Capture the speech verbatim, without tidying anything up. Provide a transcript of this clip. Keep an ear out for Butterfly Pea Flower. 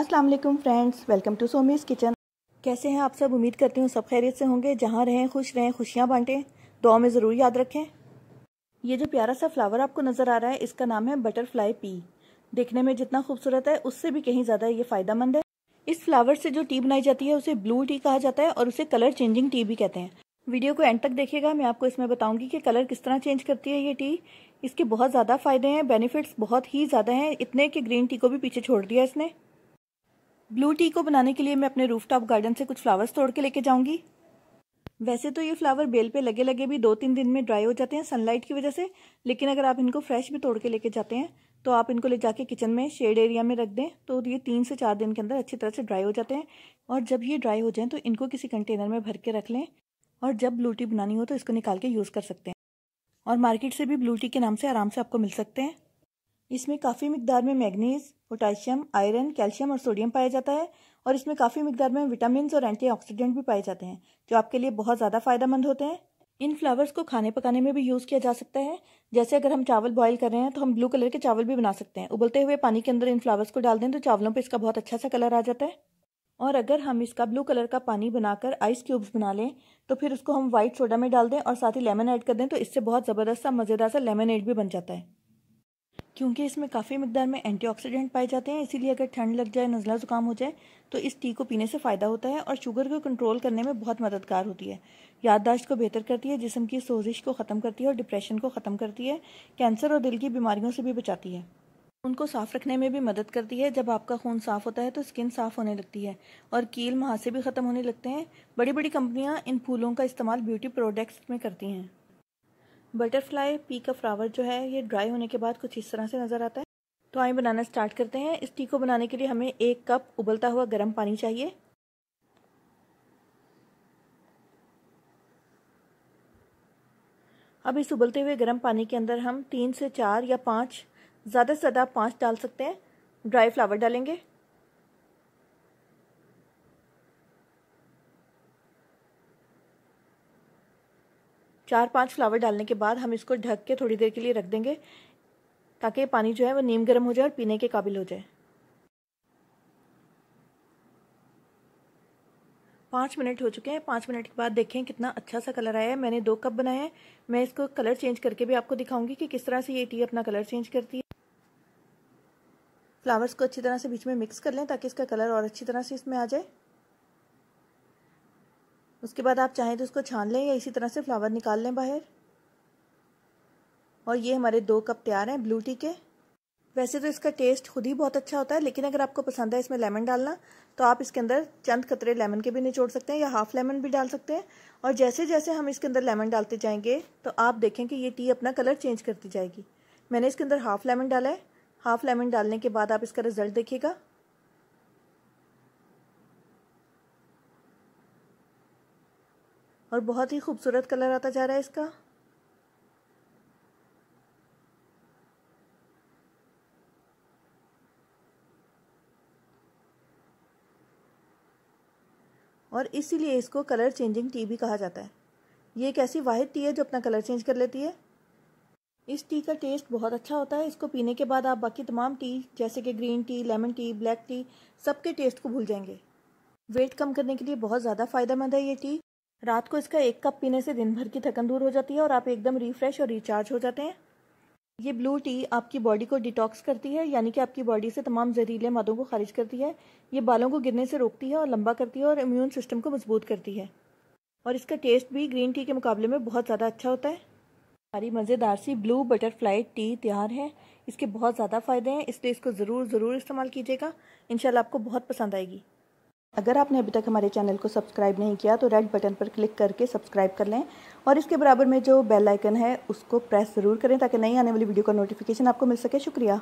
अस्सलाम वालेकुम friends, welcome to सोमीज़ kitchen. कैसे हैं आप सब? उम्मीद करती हूँ सब खैरियत से होंगे। जहाँ रहें खुश रहें, खुशियाँ बांटें, दुआ में ज़रूर याद रखें। ये जो प्यारा सा फ्लावर आपको नज़र आ रहा है, इसका नाम है बटरफ्लाई पी। देखने में जितना खूबसूरत है उससे भी कहीं ज़्यादा ये फ़ायदेमंद है। इस फ्लावर से जो टी बनाई जाती है उसे ब्लू टी कहा जाता है और उसे कलर चेंजिंग टी भी कहते हैं। वीडियो को एंड तक देखिएगा, मैं आपको इसमें बताऊंगी कि कलर किस तरह चेंज करती है ये टी। इसके बहुत ज़्यादा फायदे हैं, बेनिफिट्स बहुत ही ज़्यादा हैं, इतने कि ग्रीन टी को भी पीछे छोड़ दिया इसने। ब्लू टी को बनाने के लिए मैं अपने रूफटॉप गार्डन से कुछ फ्लावर्स तोड़ के लेके जाऊंगी। वैसे तो ये फ्लावर बेल पे लगे लगे भी दो तीन दिन में ड्राई हो जाते हैं सनलाइट की वजह से, लेकिन अगर आप इनको फ्रेश भी तोड़ के लेके जाते हैं तो आप इनको ले जाके किचन में शेड एरिया में रख दें तो ये तीन से चार दिन के अंदर अच्छी तरह से ड्राई हो जाते हैं। और जब ये ड्राई हो जाएँ तो इनको किसी कंटेनर में भर के रख लें और जब ब्लू टी बनानी हो तो इसको निकाल के यूज़ कर सकते हैं। और मार्केट से भी ब्लू टी के नाम से आराम से आपको मिल सकते हैं। इसमें काफ़ी मिकदार में मैग्नीज, पोटाशियम, आयरन, कैल्शियम और सोडियम पाया जाता है और इसमें काफ़ी मिकदार में विटामिन और एंटीऑक्सीडेंट भी पाए जाते हैं जो आपके लिए बहुत ज़्यादा फायदेमंद होते हैं। इन फ्लावर्स को खाने पकाने में भी यूज़ किया जा सकता है। जैसे अगर हम चावल बॉयल कर रहे हैं तो हम ब्लू कलर के चावल भी बना सकते हैं। उबलते हुए पानी के अंदर इन फ्लावर्स को डाल दें तो चावलों पर इसका बहुत अच्छा सा कलर आ जाता है। और अगर हम इसका ब्लू कलर का पानी बनाकर आइस क्यूब्स बना लें तो फिर उसको हम व्हाइट सोडा में डाल दें और साथ ही लेमन ऐड कर दें तो इससे बहुत ज़बरदस्त सा मज़ेदार सा लेमनेड भी बन जाता है। क्योंकि इसमें काफ़ी मिकदार में एंटीऑक्सीडेंट पाए जाते हैं, इसीलिए अगर ठंड लग जाए, नज़ला ज़ुकाम हो जाए तो इस टी को पीने से फ़ायदा होता है और शुगर को कंट्रोल करने में बहुत मददगार होती है। याददाश्त को बेहतर करती है, जिस्म की सोजिश को ख़त्म करती है और डिप्रेशन को ख़त्म करती है। कैंसर और दिल की बीमारियों से भी बचाती है। उनको साफ़ रखने में भी मदद करती है। जब आपका खून साफ़ होता है तो स्किन साफ़ होने लगती है और कील मुहासे भी ख़त्म होने लगते हैं। बड़ी बड़ी कंपनियां इन फूलों का इस्तेमाल ब्यूटी प्रोडक्ट्स में करती हैं। बटरफ्लाई पी का फ्लावर जो है ये ड्राई होने के बाद कुछ इस तरह से नज़र आता है। तो आइए बनाना स्टार्ट करते हैं। इस टी को बनाने के लिए हमें एक कप उबलता हुआ गर्म पानी चाहिए। अब इस उबलते हुए गर्म पानी के अंदर हम तीन से चार या पाँच, ज़्यादा से ज़्यादा पाँच डाल सकते हैं, ड्राई फ्लावर डालेंगे। चार पांच फ्लावर डालने के बाद हम इसको ढक के थोड़ी देर के लिए रख देंगे ताकि पानी जो है वो नीम गर्म हो जाए और पीने के काबिल हो जाए। पाँच मिनट हो चुके हैं। पाँच मिनट के बाद देखें कितना अच्छा सा कलर आया है। मैंने दो कप बनाए हैं। मैं इसको कलर चेंज करके भी आपको दिखाऊंगी कि किस तरह से ये टी अपना कलर चेंज करती है। फ्लावर्स को अच्छी तरह से बीच में मिक्स कर लें ताकि इसका कलर और अच्छी तरह से इसमें आ जाए। उसके बाद आप चाहें तो इसको छान लें या इसी तरह से फ्लावर निकाल लें बाहर। और ये हमारे दो कप तैयार हैं ब्लू टी के। वैसे तो इसका टेस्ट खुद ही बहुत अच्छा होता है, लेकिन अगर आपको पसंद है इसमें लेमन डालना तो आप इसके अंदर चंद कतरे लेमन के भी निचोड़ सकते हैं या हाफ लेमन भी डाल सकते हैं। और जैसे जैसे हम इसके अंदर लेमन डालते जाएंगे तो आप देखें कि ये टी अपना कलर चेंज करती जाएगी। मैंने इसके अंदर हाफ लेमन डाला है। हाफ लेमन डालने के बाद आप इसका रिजल्ट देखिएगा। और बहुत ही खूबसूरत कलर आता जा रहा है इसका। और इसीलिए इसको कलर चेंजिंग टी भी कहा जाता है। ये एक ऐसी वाहिद टी है जो अपना कलर चेंज कर लेती है। इस टी का टेस्ट बहुत अच्छा होता है। इसको पीने के बाद आप बाकी तमाम टी जैसे कि green tea, lemon tea, black tea, सबके टेस्ट को भूल जाएंगे। वेट कम करने के लिए बहुत ज़्यादा फायदेमंद है ये टी। रात को इसका एक कप पीने से दिन भर की थकन दूर हो जाती है और आप एकदम रिफ्रेश और रिचार्ज हो जाते हैं। ये ब्लू टी आपकी बॉडी को डिटॉक्स करती है, यानी कि आपकी बॉडी से तमाम जहरीले मादों को खारिज करती है। ये बालों को गिरने से रोकती है और लंबा करती है और इम्यून सिस्टम को मजबूत करती है। और इसका टेस्ट भी ग्रीन टी के मुकाबले में बहुत ज़्यादा अच्छा होता है। हमारी मज़ेदार सी ब्लू बटरफ्लाई टी तैयार है। इसके बहुत ज़्यादा फ़ायदे हैं, इसलिए इसको ज़रूर ज़रूर इस्तेमाल कीजिएगा। इंशाल्लाह आपको बहुत पसंद आएगी। अगर आपने अभी तक हमारे चैनल को सब्सक्राइब नहीं किया तो रेड बटन पर क्लिक करके सब्सक्राइब कर लें और इसके बराबर में जो बेल आइकन है उसको प्रेस ज़रूर करें ताकि नई आने वाली वीडियो का नोटिफिकेशन आपको मिल सके। शुक्रिया।